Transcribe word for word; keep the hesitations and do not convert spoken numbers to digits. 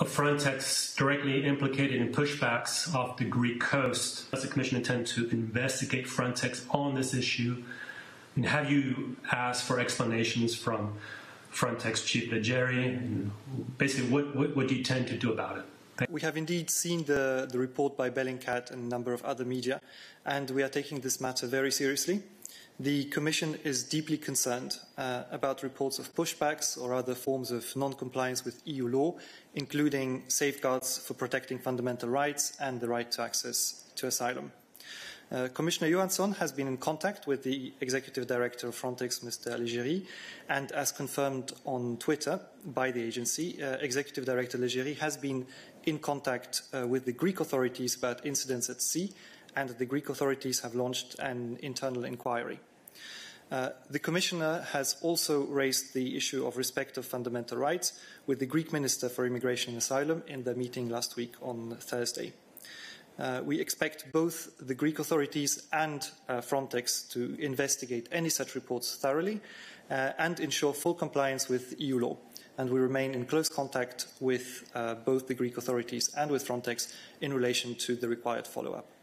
of Frontex directly implicated in pushbacks off the Greek coast. Does the Commission intend to investigate Frontex on this issue? And have you asked for explanations from Frontex Chief Leggeri? And basically, what, what, what do you intend to do about it? We have indeed seen the, the report by Bellingcat and a number of other media, and we are taking this matter very seriously. The Commission is deeply concerned uh, about reports of pushbacks or other forms of non-compliance with E U law, including safeguards for protecting fundamental rights and the right to access to asylum. Uh, Commissioner Johansson has been in contact with the Executive Director of Frontex, Mister Leggeri, and as confirmed on Twitter by the agency, uh, Executive Director Leggeri has been in contact uh, with the Greek authorities about incidents at sea, and the Greek authorities have launched an internal inquiry. Uh, the Commissioner has also raised the issue of respect of fundamental rights with the Greek Minister for Immigration and Asylum in their meeting last week on Thursday. Uh, we expect both the Greek authorities and uh, Frontex to investigate any such reports thoroughly uh, and ensure full compliance with E U law. And we remain in close contact with uh, both the Greek authorities and with Frontex in relation to the required follow-up.